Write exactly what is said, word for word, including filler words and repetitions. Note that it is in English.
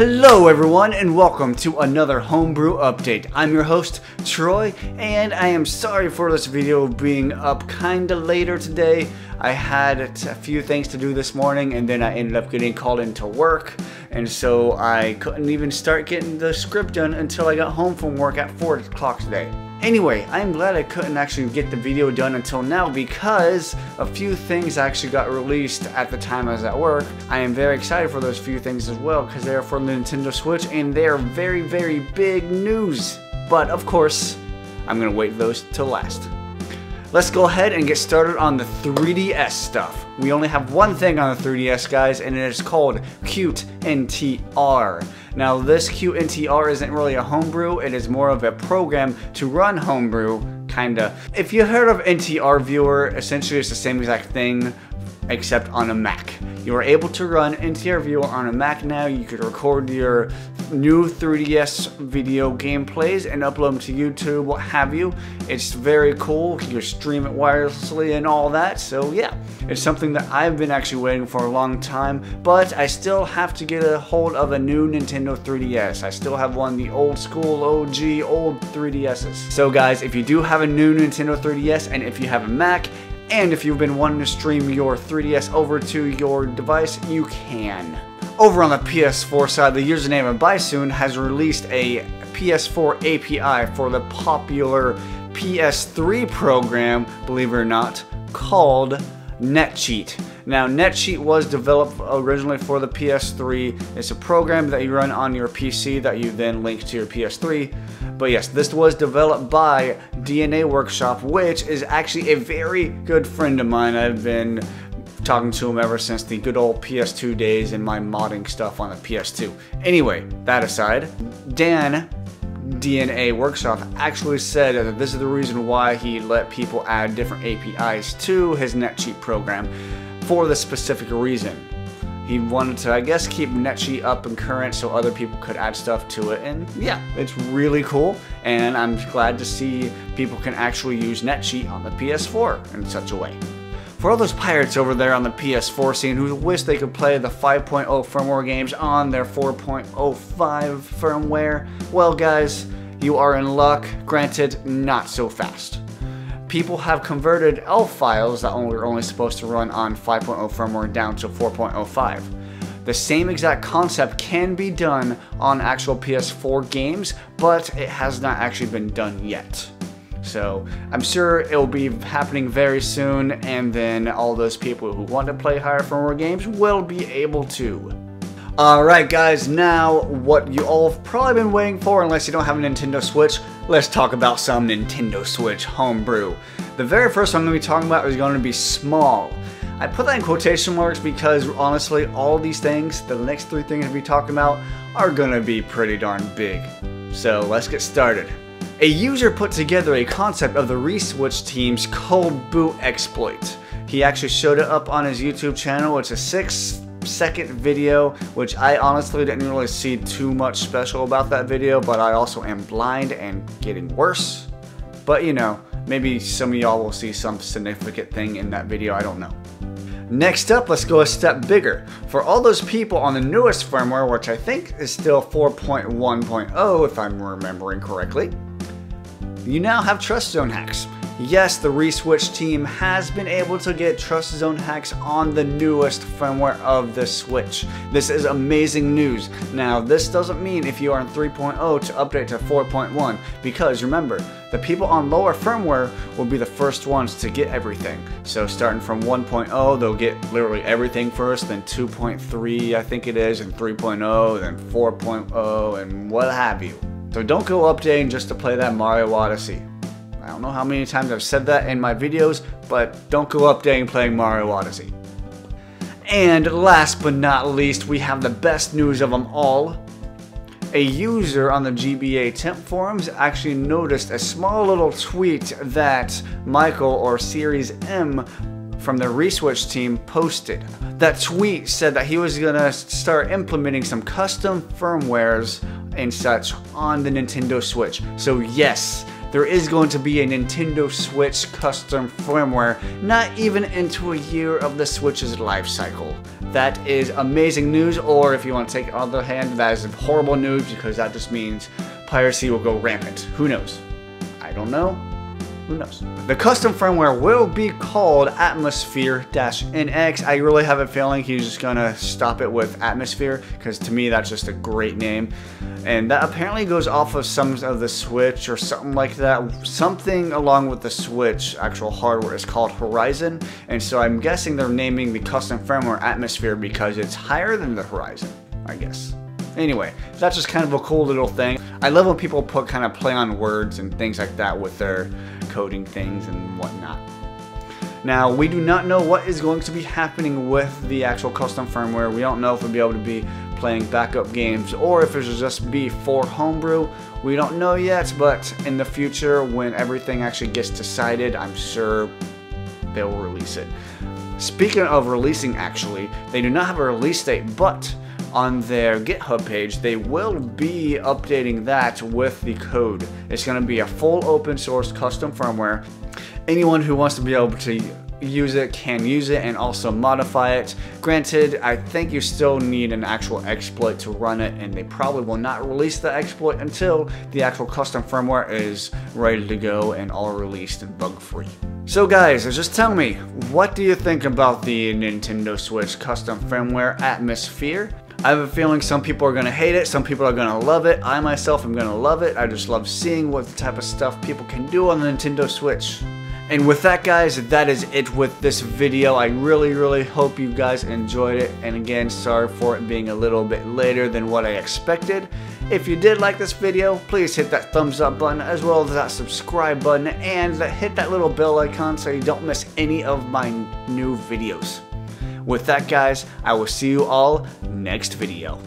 Hello everyone and welcome to another homebrew update. I'm your host Troy and I am sorry for this video being up kinda later today. I had a few things to do this morning and then I ended up getting called into work, and so I couldn't even start getting the script done until I got home from work at four o'clock today. Anyway, I'm glad I couldn't actually get the video done until now because a few things actually got released at the time I was at work. I am very excited for those few things as well because they are for the Nintendo Switch and they are very, very big news. But of course, I'm going to wait for those till last. Let's go ahead and get started on the three D S stuff. We only have one thing on the three D S, guys, and it is called cuteNTR. Now, this cuteNTR isn't really a homebrew, it is more of a program to run homebrew, kinda. If you heard of N T R Viewer, essentially it's the same exact thing, except on a Mac. You are able to run N T R Viewer on a Mac now. You could record your new three D S video gameplays and upload them to YouTube, what have you. It's very cool. You stream it wirelessly and all that. So yeah, it's something that I've been actually waiting for a long time, but I still have to get a hold of a new Nintendo three D S. I still have one of the old school O G old three D Ss. So guys, if you do have a new Nintendo three D S and if you have a Mac, and if you've been wanting to stream your three D S over to your device, you can. Over on the P S four side, the username of BISOON has released a P S four A P I for the popular P S three program, believe it or not, called NetCheat. Now, NetCheat was developed originally for the P S three. It's a program that you run on your P C that you then link to your P S three. But yes, this was developed by D N A Workshop, which is actually a very good friend of mine. I've been talking to him ever since the good old P S two days and my modding stuff on the P S two. Anyway, that aside, Dan, D N A Workshop, actually said that this is the reason why he let people add different A P Is to his NetCheat program. For the specific reason. He wanted to, I guess, keep NetCheat up and current so other people could add stuff to it, and yeah, it's really cool, and I'm glad to see people can actually use NetCheat on the P S four in such a way. For all those pirates over there on the P S four scene who wish they could play the five point oh firmware games on their four point oh five firmware, well guys, you are in luck, granted, not so fast. People have converted ELF files that were only supposed to run on five point oh firmware down to four point oh five. The same exact concept can be done on actual P S four games, but it has not actually been done yet. So I'm sure it'll be happening very soon, and then all those people who want to play higher firmware games will be able to. Alright guys, now what you all have probably been waiting for, unless you don't have a Nintendo Switch, let's talk about some Nintendo Switch homebrew. The very first one I'm going to be talking about is going to be small. I put that in quotation marks because honestly all these things, the next three things we'll be talking about, are going to be pretty darn big. So let's get started. A user put together a concept of the ReSwitched team's cold boot exploit. He actually showed it up on his YouTube channel. It's a six second video, which I honestly didn't really see too much special about that video, but I also am blind and getting worse. But you know, maybe some of y'all will see some significant thing in that video, I don't know. Next up, let's go a step bigger. For all those people on the newest firmware, which I think is still four point one point oh if I'm remembering correctly, you now have Trust Zone hacks. Yes, the ReSwitched team has been able to get Trust Zone hacks on the newest firmware of the Switch. This is amazing news. Now, this doesn't mean if you are on three point oh to update to four point one, because remember, the people on lower firmware will be the first ones to get everything. So starting from one point oh, they'll get literally everything first, then two point three, I think it is, and three point oh, then four point oh, and what have you. So don't go updating just to play that Mario Odyssey. I don't know how many times I've said that in my videos, but don't go updating playing Mario Odyssey. And last but not least, we have the best news of them all. A user on the G B A temp forums actually noticed a small little tweet that Michael, or Series M, from the ReSwitched team posted. That tweet said that he was gonna start implementing some custom firmwares and such on the Nintendo Switch. So yes, there is going to be a Nintendo Switch custom firmware, not even into a year of the Switch's life cycle. That is amazing news, or if you want to take it on the other hand, that is horrible news because that just means piracy will go rampant. Who knows? I don't know. Who knows? The custom firmware will be called Atmosphere N X. I really have a feeling he's just gonna stop it with Atmosphere, because to me that's just a great name. And that apparently goes off of some of the Switch or something like that. Something along with the Switch actual hardware is called Horizon, and so I'm guessing they're naming the custom firmware Atmosphere because it's higher than the Horizon, I guess. Anyway, that's just kind of a cool little thing. I love when people put kind of play on words and things like that with their coding things and whatnot. Now, we do not know what is going to be happening with the actual custom firmware. We don't know if we'll be able to be playing backup games or if it'll just be for homebrew. We don't know yet, but in the future, when everything actually gets decided, I'm sure they'll release it. Speaking of releasing, actually, they do not have a release date, but on their GitHub page, they will be updating that with the code. It's going to be a full open source custom firmware. Anyone who wants to be able to use it can use it and also modify it. Granted, I think you still need an actual exploit to run it, and they probably will not release the exploit until the actual custom firmware is ready to go and all released and bug-free. So guys, just tell me, what do you think about the Nintendo Switch custom firmware Atmosphere? I have a feeling some people are going to hate it, some people are going to love it. I myself am going to love it. I just love seeing what type of stuff people can do on the Nintendo Switch. And with that, guys, that is it with this video. I really, really hope you guys enjoyed it. And again, sorry for it being a little bit later than what I expected. If you did like this video, please hit that thumbs up button as well as that subscribe button and hit that little bell icon so you don't miss any of my new videos. With that, guys, I will see you all next video.